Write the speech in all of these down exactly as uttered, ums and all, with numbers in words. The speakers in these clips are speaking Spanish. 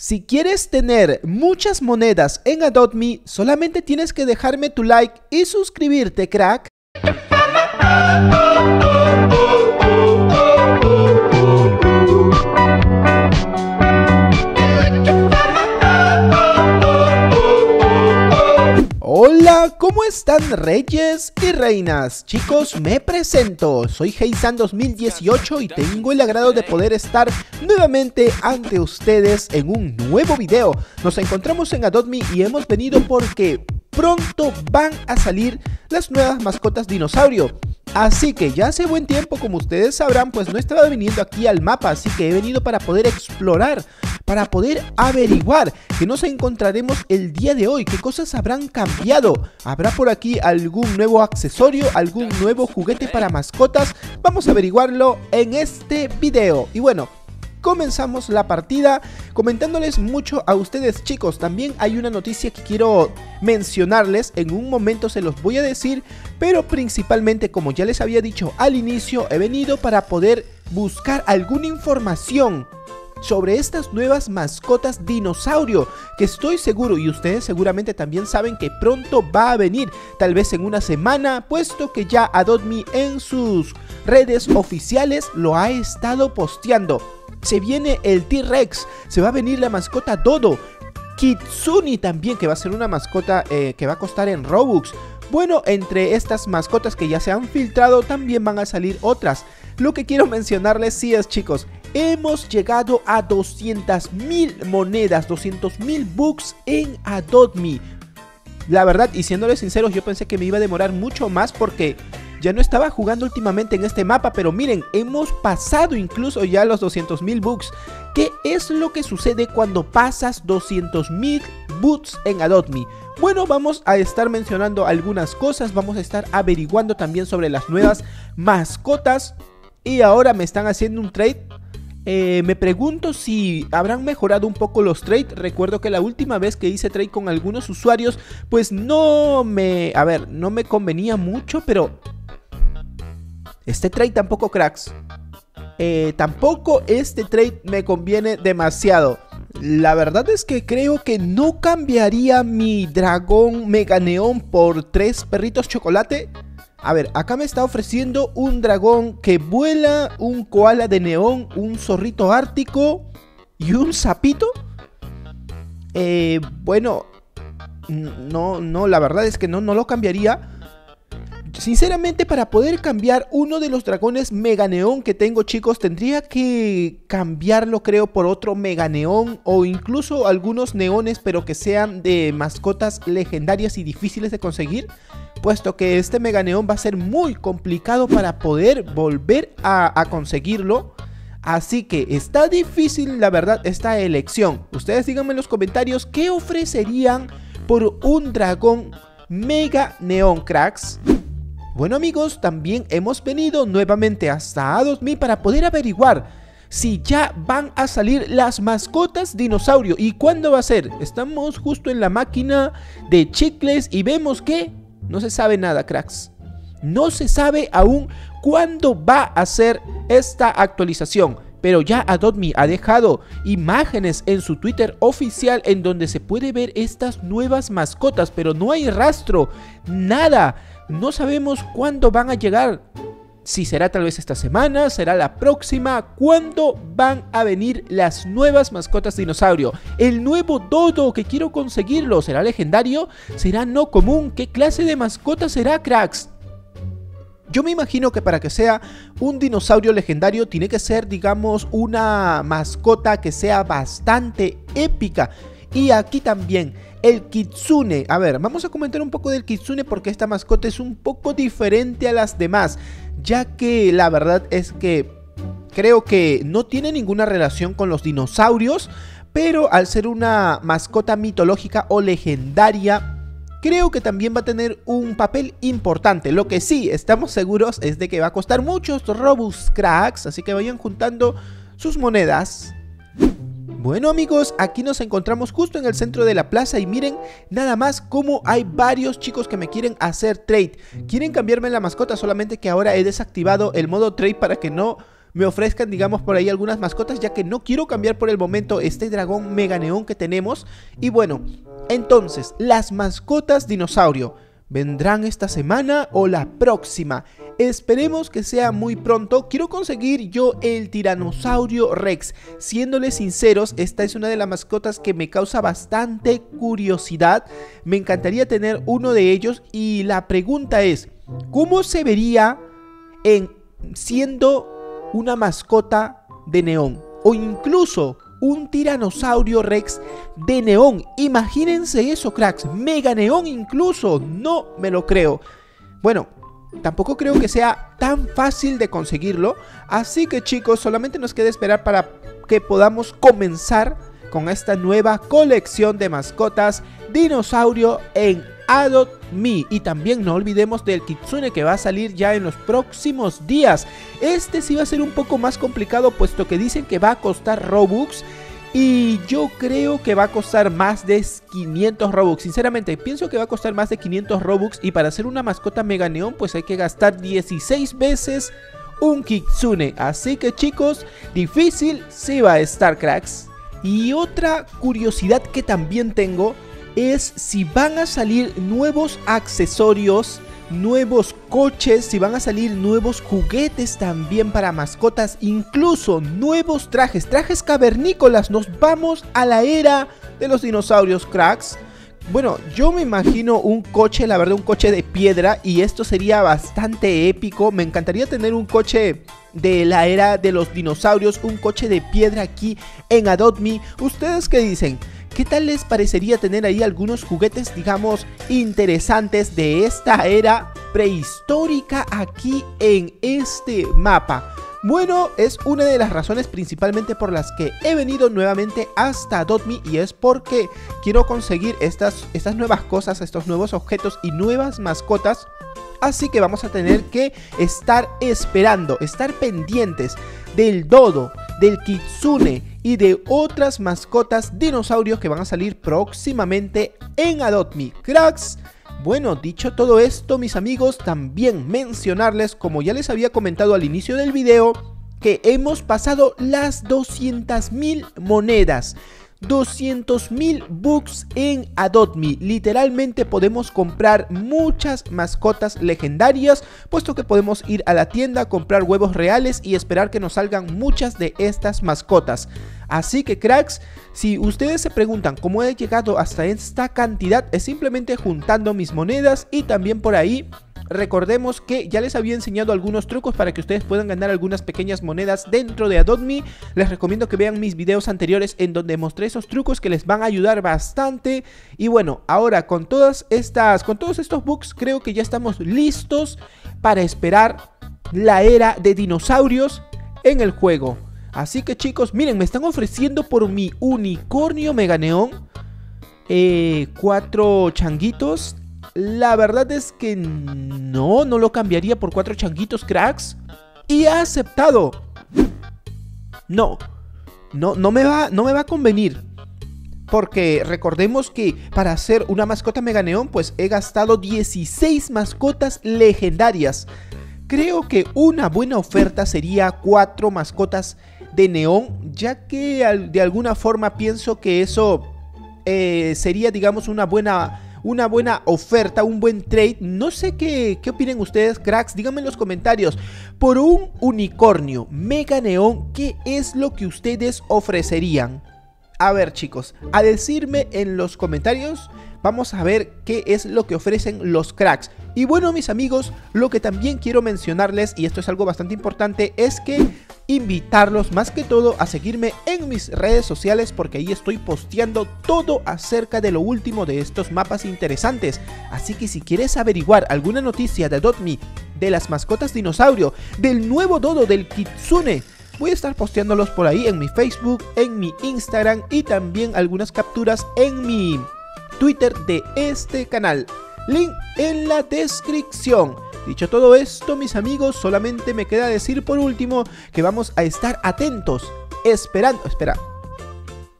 Si quieres tener muchas monedas en Adopt Me, solamente tienes que dejarme tu like y suscribirte, crack. Hola, ¿cómo están reyes y reinas? Chicos, me presento, soy HeySant dos mil dieciocho y tengo el agrado de poder estar nuevamente ante ustedes en un nuevo video. Nos encontramos en Adopt Me y hemos venido porque pronto van a salir las nuevas mascotas dinosaurio. Así que ya hace buen tiempo, como ustedes sabrán, pues no estaba viniendo aquí al mapa, así que he venido para poder explorar, para poder averiguar que nos encontraremos el día de hoy, qué cosas habrán cambiado. ¿Habrá por aquí algún nuevo accesorio, algún nuevo juguete para mascotas? Vamos a averiguarlo en este video. Y bueno, comenzamos la partida comentándoles mucho a ustedes, chicos. También hay una noticia que quiero mencionarles, en un momento se los voy a decir, pero principalmente, como ya les había dicho al inicio, he venido para poder buscar alguna información sobre estas nuevas mascotas dinosaurio, que estoy seguro y ustedes seguramente también saben que pronto va a venir, tal vez en una semana, puesto que ya Adopt Me en sus redes oficiales lo ha estado posteando. Se viene el T-Rex, se va a venir la mascota Dodo, Kitsune también, que va a ser una mascota eh, que va a costar en Robux. Bueno, entre estas mascotas que ya se han filtrado también van a salir otras. Lo que quiero mencionarles sí es, chicos, hemos llegado a doscientas mil monedas, doscientas mil bucks en Adopt Me. La verdad, y siéndoles sinceros, yo pensé que me iba a demorar mucho más porque ya no estaba jugando últimamente en este mapa, pero miren, hemos pasado incluso ya los doscientos mil bucks. ¿Qué es lo que sucede cuando pasas doscientos mil bucks en Adopt Me? Bueno, vamos a estar mencionando algunas cosas, vamos a estar averiguando también sobre las nuevas mascotas. Y ahora me están haciendo un trade. Eh, me pregunto si habrán mejorado un poco los trades. Recuerdo que la última vez que hice trade con algunos usuarios, pues no me... A ver, no me convenía mucho, pero este trade tampoco, cracks. Eh, tampoco este trade me conviene demasiado. La verdad es que creo que no cambiaría mi dragón meganeon por tres perritos chocolate. A ver, acá me está ofreciendo un dragón que vuela, un koala de neón, un zorrito ártico y un sapito. Eh, bueno, no, no, la verdad es que no, no lo cambiaría. Sinceramente, para poder cambiar uno de los dragones meganeón que tengo, chicos, tendría que cambiarlo, creo, por otro meganeón o incluso algunos neones, pero que sean de mascotas legendarias y difíciles de conseguir, puesto que este meganeón va a ser muy complicado para poder volver a, a conseguirlo. Así que está difícil, la verdad, esta elección. Ustedes díganme en los comentarios qué ofrecerían por un dragón meganeón, cracks. Bueno, amigos, también hemos venido nuevamente hasta Adopt Me para poder averiguar si ya van a salir las mascotas dinosaurio y cuándo va a ser. Estamos justo en la máquina de chicles y vemos que no se sabe nada, cracks. No se sabe aún cuándo va a ser esta actualización, pero ya Adopt Me ha dejado imágenes en su Twitter oficial en donde se puede ver estas nuevas mascotas, pero no hay rastro, nada. No sabemos cuándo van a llegar, si será tal vez esta semana, será la próxima, cuándo van a venir las nuevas mascotas dinosaurio. El nuevo Dodo que quiero conseguirlo, ¿será legendario? ¿Será no común? ¿Qué clase de mascota será, cracks? Yo me imagino que para que sea un dinosaurio legendario tiene que ser, digamos, una mascota que sea bastante épica. Y aquí también, el Kitsune. A ver, vamos a comentar un poco del Kitsune porque esta mascota es un poco diferente a las demás, ya que la verdad es que creo que no tiene ninguna relación con los dinosaurios, pero al ser una mascota mitológica o legendaria, creo que también va a tener un papel importante. Lo que sí estamos seguros es de que va a costar muchos Robux, cracks, así que vayan juntando sus monedas. Bueno, amigos, aquí nos encontramos justo en el centro de la plaza y miren nada más cómo hay varios chicos que me quieren hacer trade. Quieren cambiarme la mascota, solamente que ahora he desactivado el modo trade para que no me ofrezcan, digamos, por ahí algunas mascotas, ya que no quiero cambiar por el momento este dragón meganeón que tenemos. Y bueno, entonces, las mascotas dinosaurio, ¿vendrán esta semana o la próxima? Esperemos que sea muy pronto. Quiero conseguir yo el tiranosaurio Rex. Siéndoles sinceros, esta es una de las mascotas que me causa bastante curiosidad. Me encantaría tener uno de ellos. Y la pregunta es, ¿cómo se vería en siendo una mascota de neón? O incluso un tiranosaurio Rex de neón. Imagínense eso, cracks. Mega neón incluso. No me lo creo. Bueno, tampoco creo que sea tan fácil de conseguirlo. Así que, chicos, solamente nos queda esperar para que podamos comenzar con esta nueva colección de mascotas dinosaurio en Adopt Me. Y también no olvidemos del Kitsune, que va a salir ya en los próximos días. Este sí va a ser un poco más complicado, puesto que dicen que va a costar Robux. Y yo creo que va a costar más de quinientos Robux. Sinceramente, pienso que va a costar más de quinientos Robux. Y para hacer una mascota mega neón, pues hay que gastar dieciséis veces un Kitsune. Así que, chicos, difícil sí va a estar, cracks. Y otra curiosidad que también tengo es si van a salir nuevos accesorios, nuevos coches, si van a salir nuevos juguetes también para mascotas, incluso nuevos trajes, trajes cavernícolas. Nos vamos a la era de los dinosaurios, cracks. Bueno, yo me imagino un coche, la verdad, un coche de piedra, y esto sería bastante épico. Me encantaría tener un coche de la era de los dinosaurios, un coche de piedra aquí en Adopt Me. ¿Ustedes qué dicen? ¿Qué tal les parecería tener ahí algunos juguetes, digamos, interesantes de esta era prehistórica aquí en este mapa? Bueno, es una de las razones principalmente por las que he venido nuevamente hasta Adopt Me, y es porque quiero conseguir estas, estas nuevas cosas, estos nuevos objetos y nuevas mascotas. Así que vamos a tener que estar esperando, estar pendientes del Dodo, del Kitsune y de otras mascotas dinosaurios que van a salir próximamente en Adopt Me, cracks. Bueno, dicho todo esto, mis amigos, también mencionarles, como ya les había comentado al inicio del video, que hemos pasado las doscientas mil monedas, doscientos mil bucks en Adopt Me. Literalmente podemos comprar muchas mascotas legendarias, puesto que podemos ir a la tienda, comprar huevos reales y esperar que nos salgan muchas de estas mascotas. Así que, cracks, si ustedes se preguntan cómo he llegado hasta esta cantidad, es simplemente juntando mis monedas. Y también por ahí recordemos que ya les había enseñado algunos trucos para que ustedes puedan ganar algunas pequeñas monedas dentro de Adopt Me. Les recomiendo que vean mis videos anteriores en donde mostré esos trucos que les van a ayudar bastante. Y bueno, ahora con todas estas, con todos estos bugs, creo que ya estamos listos para esperar la era de dinosaurios en el juego. Así que, chicos, miren, me están ofreciendo por mi unicornio meganeón eh, cuatro changuitos. La verdad es que no, no lo cambiaría por cuatro changuitos, cracks. Y ha aceptado. No, no, no me va, no me va a convenir. Porque recordemos que para hacer una mascota meganeón, pues he gastado dieciséis mascotas legendarias. Creo que una buena oferta sería cuatro mascotas de neón, ya que de alguna forma pienso que eso eh, sería, digamos, una buena... una buena oferta, un buen trade. No sé qué, qué opinen ustedes, cracks. Díganme en los comentarios, por un unicornio mega neón, ¿qué es lo que ustedes ofrecerían? A ver, chicos, a decirme en los comentarios. Vamos a ver qué es lo que ofrecen los cracks. Y bueno, mis amigos, lo que también quiero mencionarles, y esto es algo bastante importante, es que invitarlos más que todo a seguirme en mis redes sociales, porque ahí estoy posteando todo acerca de lo último de estos mapas interesantes. Así que si quieres averiguar alguna noticia de Adopt Me, de las mascotas dinosaurio, del nuevo Dodo, del Kitsune, voy a estar posteándolos por ahí en mi Facebook, en mi Instagram y también algunas capturas en mi Twitter de este canal. Link en la descripción. Dicho todo esto, mis amigos, solamente me queda decir por último que vamos a estar atentos, esperando, espera,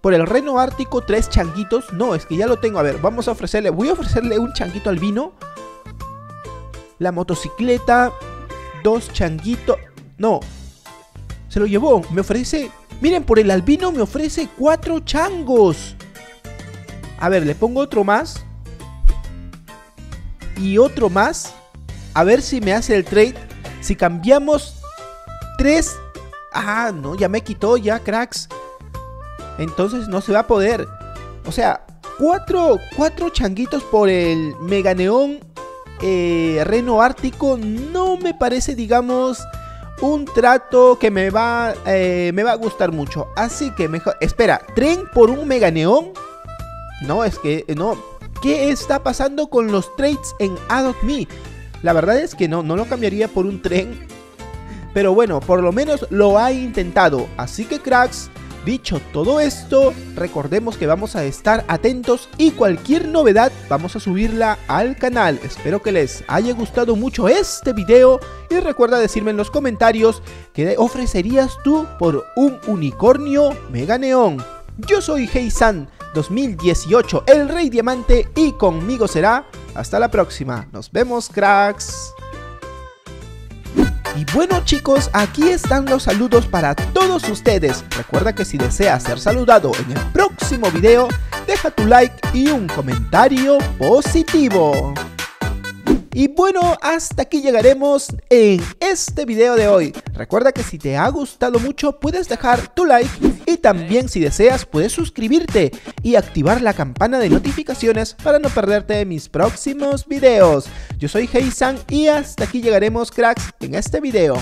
por el Reno Ártico, tres changuitos. No, es que ya lo tengo. A ver, vamos a ofrecerle, voy a ofrecerle un changuito albino, la motocicleta, dos changuitos, no, Se lo llevó. Me ofrece... Miren, por el albino me ofrece cuatro changos. A ver, le pongo otro más. Y otro más. A ver si me hace el trade. Si cambiamos tres... Ah, no, ya me quitó ya, cracks. Entonces no se va a poder. O sea, cuatro, cuatro changuitos por el meganeón eh, reno ártico. No me parece, digamos... un trato que me va, eh, me va a gustar mucho. Así que mejor... Espera, ¿tren por un meganeón? No, es que... no. ¿Qué está pasando con los trades en Adopt Me? La verdad es que no, no lo cambiaría por un tren. Pero bueno, por lo menos lo ha intentado. Así que cracks, dicho todo esto, recordemos que vamos a estar atentos y cualquier novedad vamos a subirla al canal. Espero que les haya gustado mucho este video y recuerda decirme en los comentarios qué ofrecerías tú por un unicornio meganeón. Yo soy HeySant dos mil dieciocho, el Rey Diamante, y conmigo será hasta la próxima. Nos vemos, cracks. Y bueno chicos, aquí están los saludos para todos ustedes. Recuerda que si deseas ser saludado en el próximo video, deja tu like y un comentario positivo. Y bueno, hasta aquí llegaremos en este video de hoy. Recuerda que si te ha gustado mucho puedes dejar tu like y también si deseas puedes suscribirte y activar la campana de notificaciones para no perderte mis próximos videos. Yo soy HeySant y hasta aquí llegaremos cracks en este video.